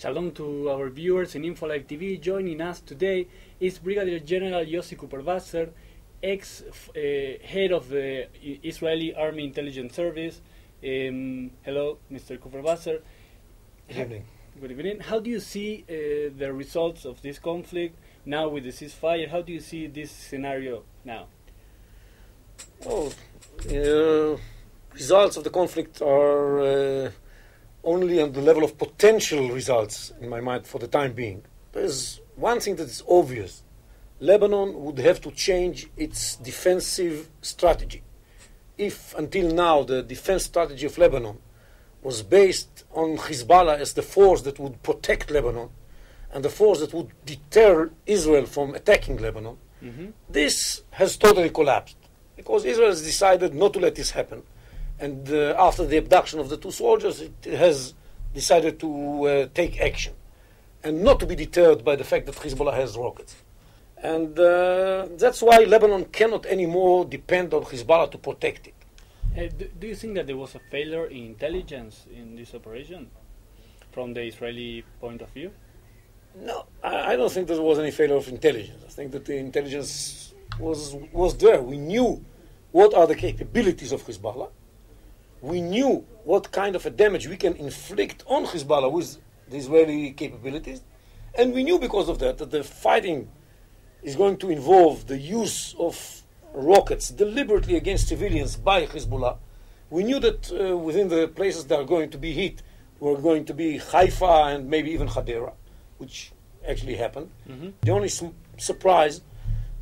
Shalom to our viewers in InfoLive TV. Joining us today is Brigadier General Yossi Kuperwasser, ex-head of the Israeli Army Intelligence Service. Hello, Mr. Kuperwasser. Good evening. Good evening. How do you see the results of this conflict now with the ceasefire? How do you see this scenario now? Well, results of the conflict are only on the level of potential results, in my mind, for the time being. There's one thing that is obvious. Lebanon would have to change its defensive strategy. If until now the defense strategy of Lebanon was based on Hezbollah as the force that would protect Lebanon and the force that would deter Israel from attacking Lebanon, this has totally collapsed because Israel has decided not to let this happen. And after the abduction of the two soldiers, it has decided to take action and not to be deterred by the fact that Hezbollah has rockets. And that's why Lebanon cannot anymore depend on Hezbollah to protect it. Do you think that there was a failure in intelligence in this operation from the Israeli point of view? No, I don't think there was any failure of intelligence. I think that the intelligence was there. We knew what are the capabilities of Hezbollah. We knew what kind of a damage we can inflict on Hezbollah with the Israeli capabilities. And we knew because of that that the fighting is going to involve the use of rockets deliberately against civilians by Hezbollah. We knew that within the places that are going to be hit were going to be Haifa and maybe even Hadera, which actually happened. The only surprise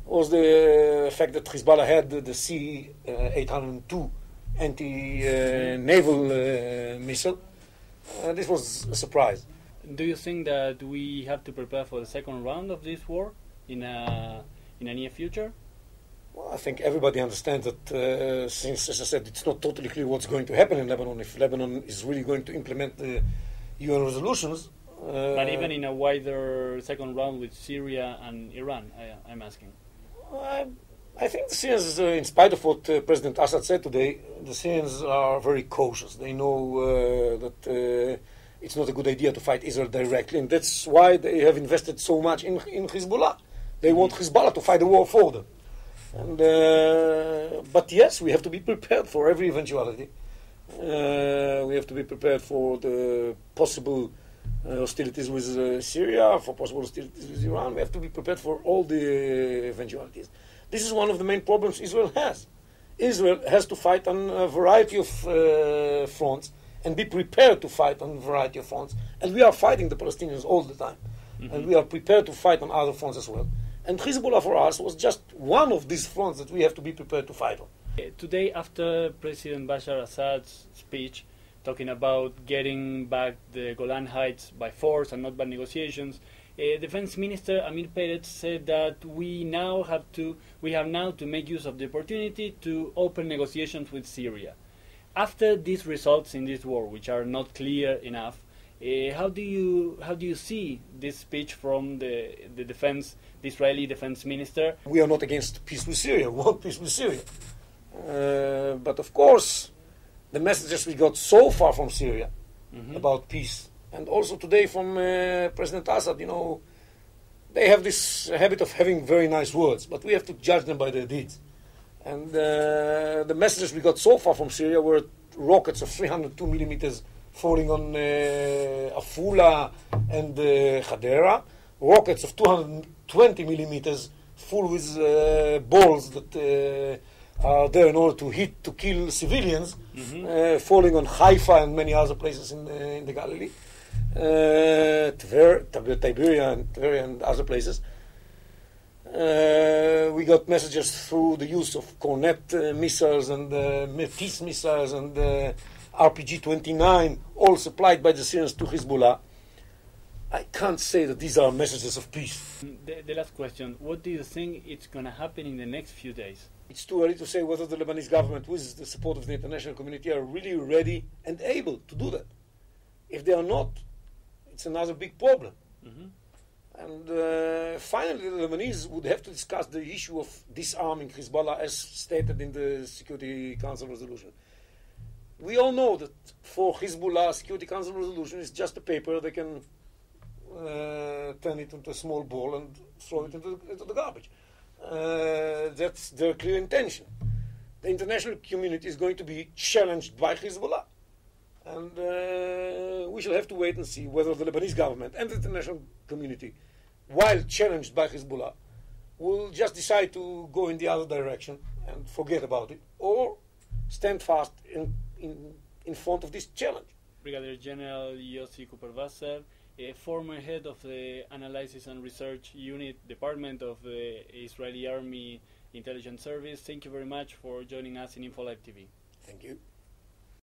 was the fact that Hezbollah had the C-802 anti-naval missile. This was a surprise. Do you think that we have to prepare for the second round of this war in a near future? Well, I think everybody understands that since, as I said, it's not totally clear what's going to happen in Lebanon, if Lebanon is really going to implement the UN resolutions. But even in a wider second round with Syria and Iran, I'm asking. I think the Syrians, in spite of what President Assad said today, the Syrians are very cautious. They know that it's not a good idea to fight Israel directly, and that's why they have invested so much in Hezbollah. They want Hezbollah to fight the war for them. And, but yes, we have to be prepared for every eventuality. We have to be prepared for the possible hostilities with Syria, for possible hostilities with Iran. We have to be prepared for all the eventualities. This is one of the main problems Israel has. Israel has to fight on a variety of fronts and be prepared to fight on a variety of fronts. And we are fighting the Palestinians all the time. And we are prepared to fight on other fronts as well. And Hezbollah for us was just one of these fronts that we have to be prepared to fight on. Today, after President Bashar Assad's speech, talking about getting back the Golan Heights by force and not by negotiations, Defense Minister Amir Peretz said that we have now to make use of the opportunity to open negotiations with Syria. After these results in this war, which are not clear enough, how do you see this speech from the Israeli Defense Minister? We are not against peace with Syria. We want peace with Syria, but of course, the messages we got so far from Syria about peace. And also today from President Assad, you know, they have this habit of having very nice words, but we have to judge them by their deeds. And the messages we got so far from Syria were rockets of 302 millimeters falling on Afula and Hadera, rockets of 220 millimeters full with balls that are there in order to kill civilians, falling on Haifa and many other places in the Galilee. Tiberia and other places. We got messages through the use of Cornet missiles and Mephys missiles and RPG-29, all supplied by the Syrians to Hezbollah. I can't say that these are messages of peace. The last question, what do you think is going to happen in the next few days? It's too early to say whether the Lebanese government, with the support of the international community, are really ready and able to do that. If they are not, it's another big problem. And finally, the Lebanese would have to discuss the issue of disarming Hezbollah as stated in the Security Council resolution. We all know that for Hezbollah, Security Council resolution is just a paper they can turn it into a small ball and throw it into the garbage. That's their clear intention. The international community is going to be challenged by Hezbollah. And we shall have to wait and see whether the Lebanese government and the international community, while challenged by Hezbollah, will just decide to go in the other direction and forget about it, or stand fast in front of this challenge. Brigadier General Yossi Kuperwasser, a former head of the Analysis and Research Unit Department of the Israeli Army Intelligence Service, thank you very much for joining us in InfoLive TV. Thank you.